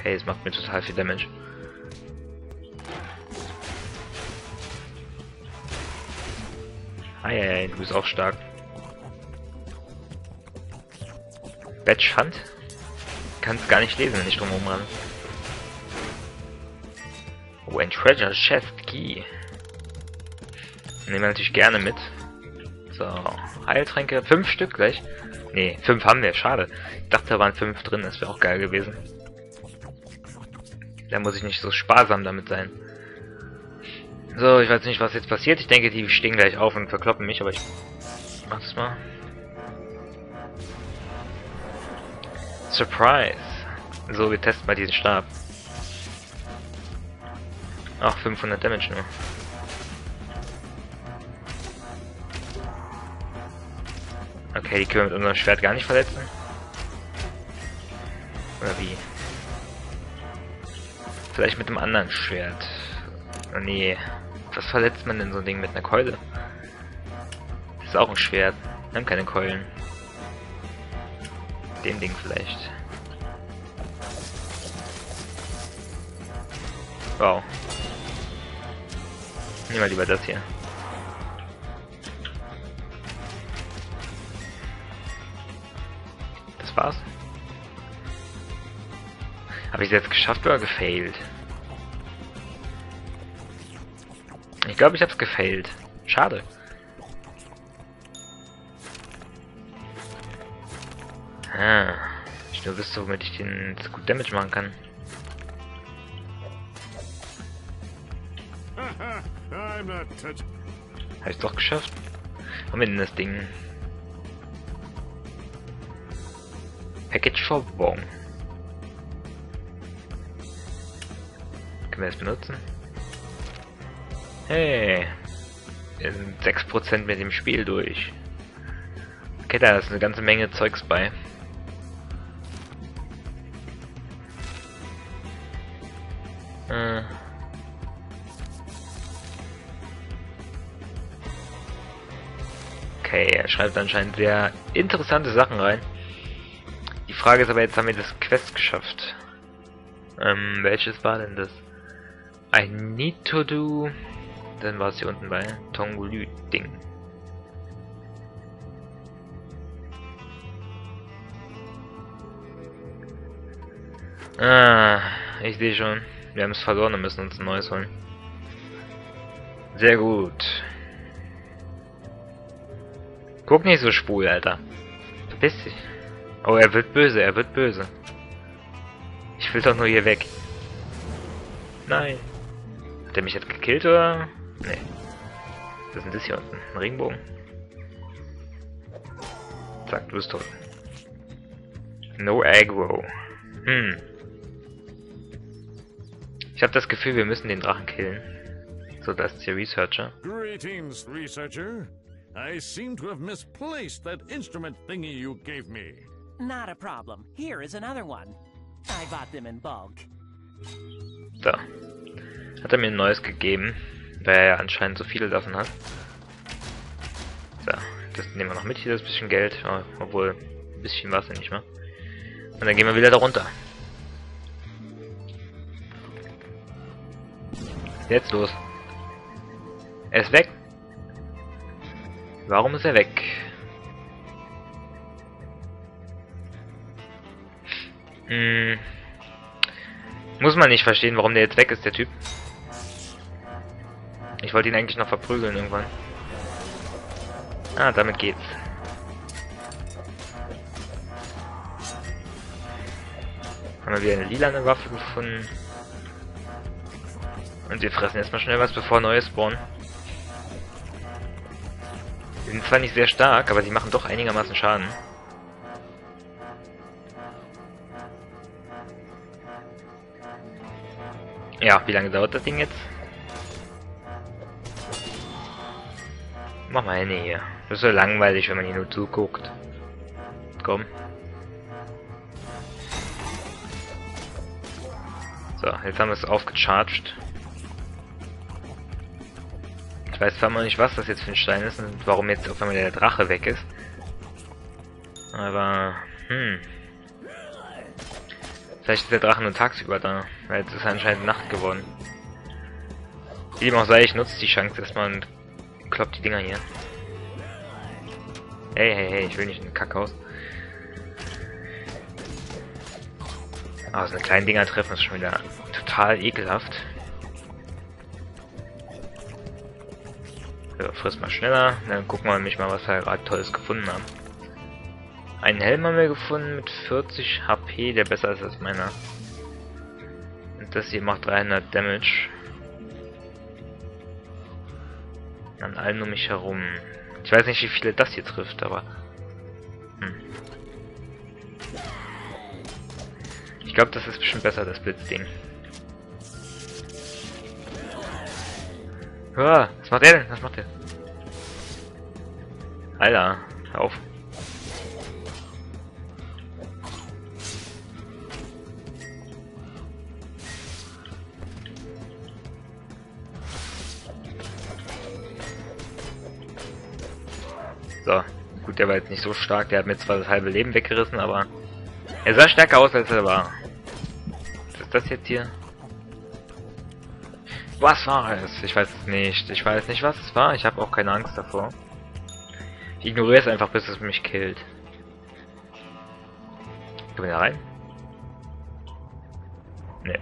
okay, es macht mir total viel Damage. Ah ja, du bist auch stark. Badge Hunt? Kannst gar nicht lesen, wenn ich drumherum ran. Oh, ein Treasure Chest Key. Nehmen wir natürlich gerne mit. So, Heiltränke. 5 Stück gleich. Ne, 5 haben wir, schade. Ich dachte, da waren 5 drin, das wäre auch geil gewesen. Da muss ich nicht so sparsam damit sein. So, ich weiß nicht, was jetzt passiert. Ich denke, die stehen gleich auf und verkloppen mich, aber ich mach das mal. Surprise! So, wir testen mal diesen Stab. Ach, 500 Damage nur. Okay, die können wir mit unserem Schwert gar nicht verletzen. Oder wie? Vielleicht mit dem anderen Schwert. Oh nee. Was verletzt man denn so ein Ding mit einer Keule? Das ist auch ein Schwert. Wir haben keine Keulen. Dem Ding vielleicht. Wow. Nehmen wir lieber das hier. Das war's. Habe ich es jetzt geschafft oder gefailt? Ich glaube, ich habe es gefailt. Schade. Ah, ich nur wüsste, womit ich den gut Damage machen kann. Habe ich doch geschafft? Haben wir denn das Ding? Package for Bomb. Können wir das benutzen? Hey! Wir sind 6% mit dem Spiel durch. Okay, da ist eine ganze Menge Zeugs bei. Okay, er schreibt anscheinend sehr interessante Sachen rein. Die Frage ist aber jetzt, haben wir das Quest geschafft? Welches war denn das? I need to do... Dann war es hier unten bei Tongo Lü Ding. Ah, ich sehe schon. Wir haben es verloren und müssen uns ein neues holen. Sehr gut. Guck nicht so schwul, Alter. Verpiss dich. Oh, er wird böse, er wird böse. Ich will doch nur hier weg. Nein. Hat er mich jetzt gekillt, oder? Nee. Was ist das hier unten? Ein Regenbogen. Zack, du bist tot. No aggro. Ich habe das Gefühl, wir müssen den Drachen killen. So, das ist der Researcher. Greetings, Researcher. I seem to have misplaced that instrument thingy you gave me. Not a problem. Here is another one. I bought them in bulk. So. Hat er mir ein neues gegeben, weil er ja anscheinend so viele davon hat. So, das nehmen wir noch mit hier, das bisschen Geld. Obwohl, ein bisschen war es ja nicht mal. Und dann gehen wir wieder da runter. Jetzt los. Er ist weg. Warum ist er weg? Muss man nicht verstehen, warum der jetzt weg ist, der Typ. Ich wollte ihn eigentlich noch verprügeln irgendwann. Ah, damit geht's. Haben wir wieder eine lilane Waffe gefunden. Und wir fressen erstmal schnell was, bevor Neues spawnen. Die sind zwar nicht sehr stark, aber die machen doch einigermaßen Schaden. Ja, wie lange dauert das Ding jetzt? Mach mal eine hier. Das ist so langweilig, wenn man hier nur zuguckt. Komm. So, jetzt haben wir es aufgecharged. Ich weiß zwar mal nicht, was das jetzt für ein Stein ist und warum jetzt auf einmal der Drache weg ist. Aber, Vielleicht ist der Drache nur tagsüber da, weil es ist anscheinend Nacht geworden. Wie dem auch sei, ich nutze die Chance erstmal und klopp die Dinger hier. Hey, hey, hey, ich will nicht in den Kackhaus. Ah, so eine kleine Dinger treffen ist schon wieder total ekelhaft. So, friss mal schneller, dann gucken wir mich mal, was wir gerade Tolles gefunden haben. Einen Helm haben wir gefunden mit 40 HP, der besser ist als meiner. Und das hier macht 300 Damage. An allen um mich herum. Ich weiß nicht, wie viele das hier trifft, aber... Ich glaube, das ist bestimmt besser, das Blitzding. Was macht der denn? Was macht der? Alter, hör auf. So, gut, der war jetzt nicht so stark, der hat mir zwar das halbe Leben weggerissen, aber er sah stärker aus, als er war. Was ist das jetzt hier? Was war es? Ich weiß es nicht. Ich weiß nicht, was es war. Ich habe auch keine Angst davor. Ich ignoriere es einfach, bis es mich killt. Können wir da rein? Ne.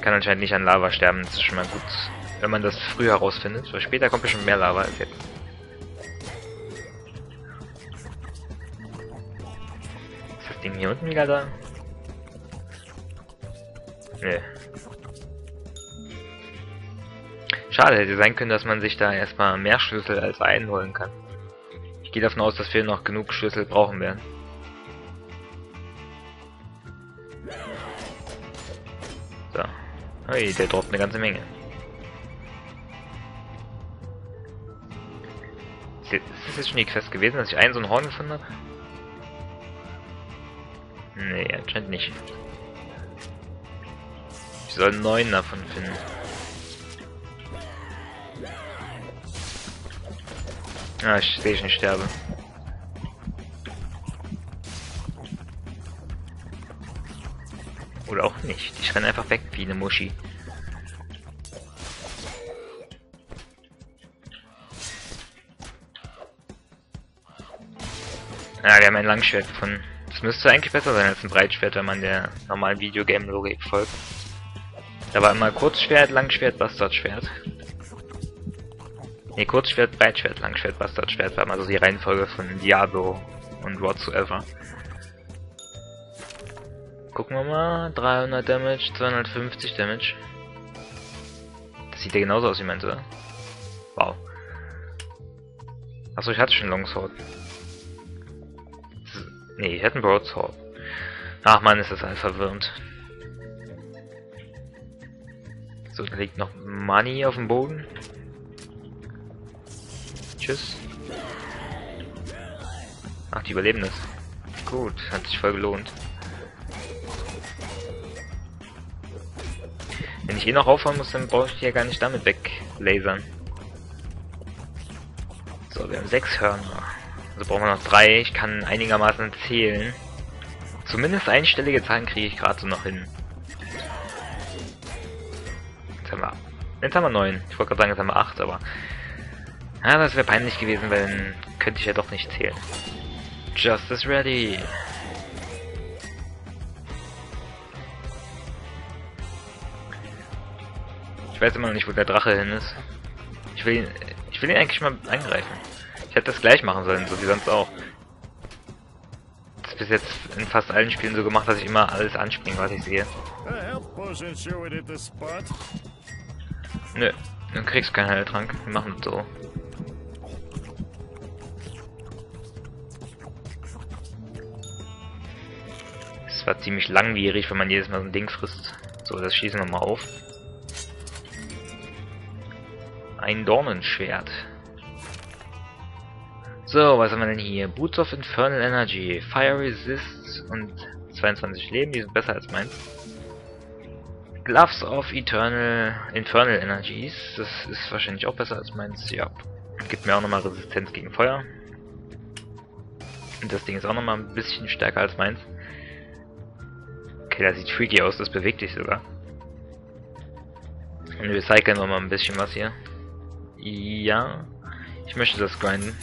Kann anscheinend nicht an Lava sterben. Das ist schon mal gut, wenn man das früher herausfindet. Weil später kommt bestimmt mehr Lava als jetzt. Ding hier unten wieder da? Nee. Schade, hätte sein können, dass man sich da erstmal mehr Schlüssel als einen holen kann. Ich gehe davon aus, dass wir noch genug Schlüssel brauchen werden. So. Hey, der droppt eine ganze Menge. Ist das jetzt schon die Quest gewesen, dass ich einen so ein Horn gefunden habe? Nee, anscheinend nicht. Ich soll 9 davon finden. Ah, ich sehe, ich nicht sterbe. Oder auch nicht. Ich renne einfach weg wie eine Muschi. Ah, wir haben ein Langschwert gefunden. Das müsste eigentlich besser sein als ein Breitschwert, wenn man der normalen Videogame-Logik folgt. Da war immer Kurzschwert, Langschwert, Bastardschwert. Ne, Kurzschwert, Breitschwert, Langschwert, Bastardschwert war immer so die Reihenfolge von Diablo und whatsoever. Gucken wir mal, 300 Damage, 250 Damage. Das sieht ja genauso aus wie meins, oder? Wow. Achso, ich hatte schon Longsword. Nee, ich hätte einen Broadsword. Ach man, ist das alles verwirrend. So, da liegt noch Money auf dem Boden. Tschüss. Ach, die überleben das. Gut, hat sich voll gelohnt. Wenn ich eh noch aufhauen muss, dann brauche ich die ja gar nicht damit weglasern. So, wir haben 6 Hörner. Also brauchen wir noch 3, ich kann einigermaßen zählen. Zumindest einstellige Zahlen kriege ich gerade so noch hin. Jetzt haben wir 9. Ich wollte gerade sagen, jetzt haben wir 8, aber... Ja, das wäre peinlich gewesen, weil dann könnte ich ja doch nicht zählen. Justice ready! Ich weiß immer noch nicht, wo der Drache hin ist. Ich will ihn eigentlich mal angreifen. Ich hätte das gleich machen sollen, so wie sonst auch. Das ist bis jetzt in fast allen Spielen so gemacht, dass ich immer alles anspringe, was ich sehe. Nö, du kriegst keinen Heiltrank. Wir machen das so. Es war ziemlich langwierig, wenn man jedes Mal so ein Ding frisst. So, das schießen wir mal auf. Ein Dornenschwert. So, was haben wir denn hier? Boots of Infernal Energy, Fire Resist und 22 Leben, die sind besser als meins. Gloves of Infernal Energies, das ist wahrscheinlich auch besser als meins, ja. Gibt mir auch nochmal Resistenz gegen Feuer. Und das Ding ist auch nochmal ein bisschen stärker als meins. Okay, das sieht freaky aus, das bewegt sich sogar. Und wir cyclen mal ein bisschen was hier. Ja, ich möchte das grinden.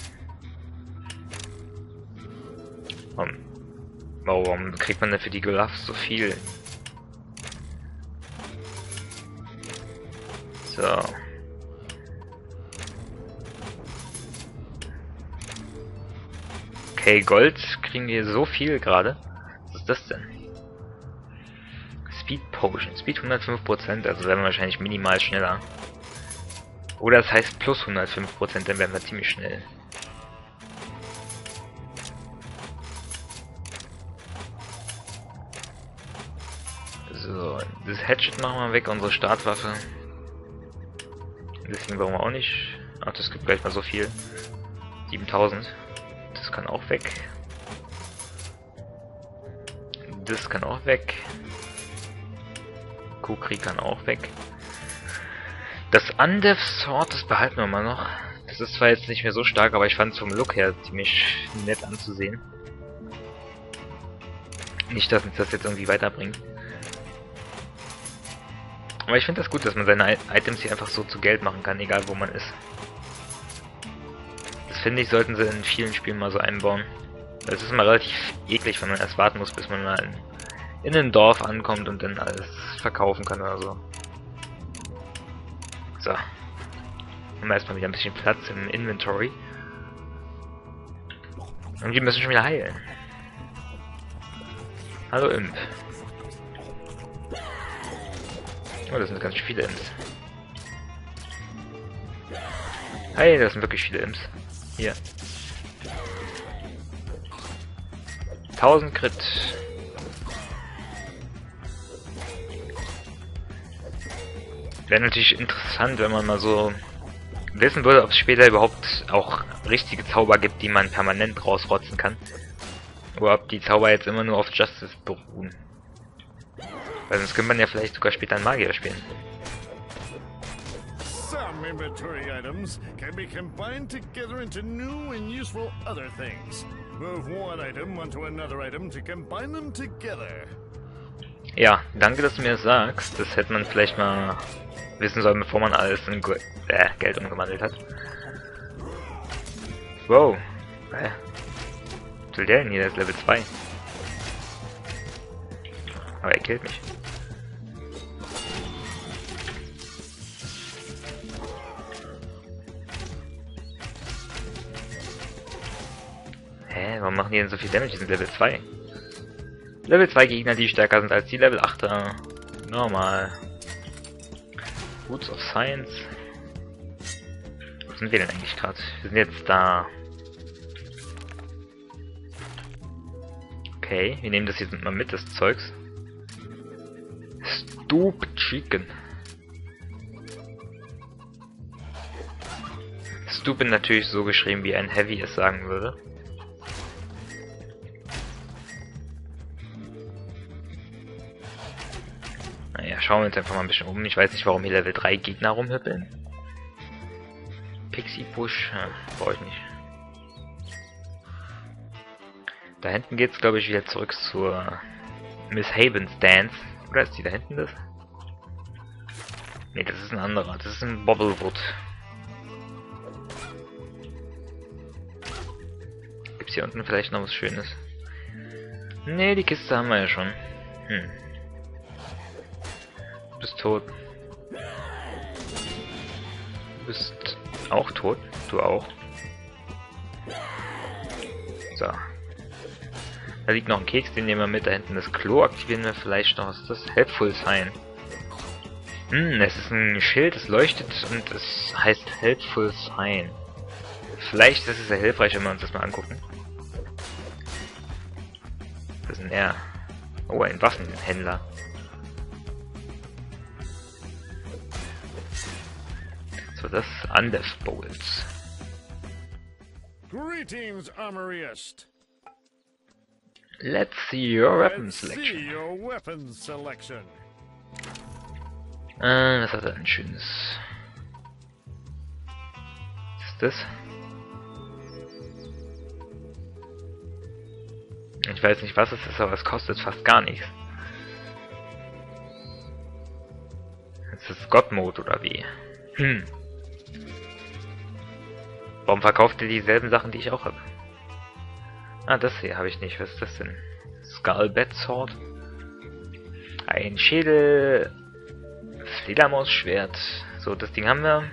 Warum kriegt man denn für die Gloves so viel? So. Okay, Gold kriegen wir so viel gerade. Was ist das denn? Speed Potion. Speed 105%, also werden wir wahrscheinlich minimal schneller. Oder das heißt plus 105%, dann werden wir ziemlich schnell. So, das Hatchet machen wir weg, unsere Startwaffe. Deswegen brauchen wir auch nicht. Ach, das gibt gleich mal so viel. 7000. Das kann auch weg. Das kann auch weg. Kukri kann auch weg. Das Undead Sword, das behalten wir mal noch. Das ist zwar jetzt nicht mehr so stark, aber ich fand es vom Look her ziemlich nett anzusehen. Nicht, dass uns das jetzt irgendwie weiterbringt. Aber ich finde das gut, dass man seine Items hier einfach so zu Geld machen kann, egal wo man ist. Das finde ich, sollten sie in vielen Spielen mal so einbauen. Das ist mal relativ eklig, wenn man erst warten muss, bis man mal in ein Dorf ankommt und dann alles verkaufen kann oder so. So. Haben wir erstmal wieder ein bisschen Platz im Inventory. Und die müssen schon wieder heilen. Hallo Imp. Oh, das sind ganz viele Imps. Hey, das sind wirklich viele Imps. Hier. 1000 Crit. Wäre natürlich interessant, wenn man mal so wissen würde, ob es später überhaupt auch richtige Zauber gibt, die man permanent rausrotzen kann. Oder ob die Zauber jetzt immer nur auf Justice beruhen. Weil sonst könnte man ja vielleicht sogar später einen Magier spielen. Some inventory items can be combined together into new and useful other things. Move one item onto another item to combine them together. Ja, danke, dass du mir das sagst. Das hätte man vielleicht mal wissen sollen, bevor man alles in Geld umgewandelt hat. Wow. Was will der denn hier? Der ist Level 2. Aber er killt mich. Hä, warum machen die denn so viel Damage? Die sind Level 2. Level 2 Gegner, die stärker sind als die Level 8er. Normal. Boots of Science. Wo sind wir denn eigentlich gerade? Wir sind jetzt da. Okay, wir nehmen das jetzt mal mit, das Zeugs. Stupid Chicken. Stupid natürlich so geschrieben, wie ein Heavy es sagen würde. Naja, schauen wir uns einfach mal ein bisschen um. Ich weiß nicht, warum hier Level 3 Gegner rumhüppeln. Pixie Push, ja, brauche ich nicht. Da hinten geht's, glaube ich, wieder zurück zur Miss Havens Dance. Oder ist die da hinten das? Ne, das ist ein anderer. Das ist ein Bobblewood. Gibt's hier unten vielleicht noch was Schönes? Ne, die Kiste haben wir ja schon. Hm. Du bist tot. Du bist auch tot. Du auch. So. Da liegt noch ein Keks, den nehmen wir mit. Da hinten das Klo aktivieren wir vielleicht noch. Was ist das? Helpful Sign. Hm, es ist ein Schild, es leuchtet und es heißt Helpful Sign. Vielleicht ist es ja hilfreich, wenn wir uns das mal angucken. Was ist denn er? Oh, ein Waffenhändler. So, das ist Anders Bowls. Greetings, Armoriest. Let's see your weapon selection. Das hat er ein schönes. Was ist das? Ich weiß nicht, was es ist, aber es kostet fast gar nichts. Ist das God-Mode oder wie? Hm. Warum verkauft ihr dieselben Sachen, die ich auch habe? Ah, das hier habe ich nicht. Was ist das denn? Skullbed Sword. Ein Schädel. Fledermaus-Schwert. So, das Ding haben wir.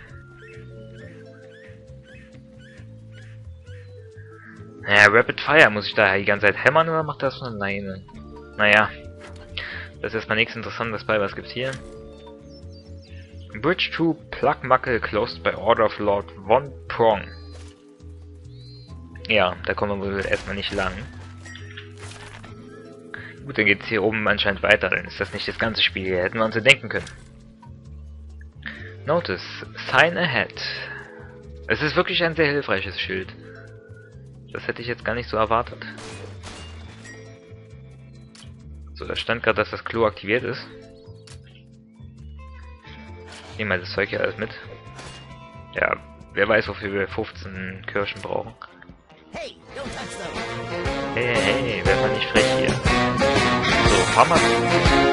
Naja, Rapid Fire. Muss ich da die ganze Zeit hämmern oder macht das von alleine? Naja. Das ist erstmal nichts Interessantes bei. Was gibt's hier? Bridge to Plugmackle closed by order of Lord Von Prong. Ja, da kommen wir wohl erstmal nicht lang. Gut, dann geht's hier oben anscheinend weiter. Dann ist das nicht das ganze Spiel hier. Hätten wir uns ja denken können. Notice. Sign ahead. Es ist wirklich ein sehr hilfreiches Schild. Das hätte ich jetzt gar nicht so erwartet. So, da stand gerade, dass das Klo aktiviert ist. Nehmen wir das Zeug hier alles mit. Ja, wer weiß, wofür wir 15 Kirschen brauchen. Hey, hey, hey, werd mal nicht frech hier. So, fahr mal.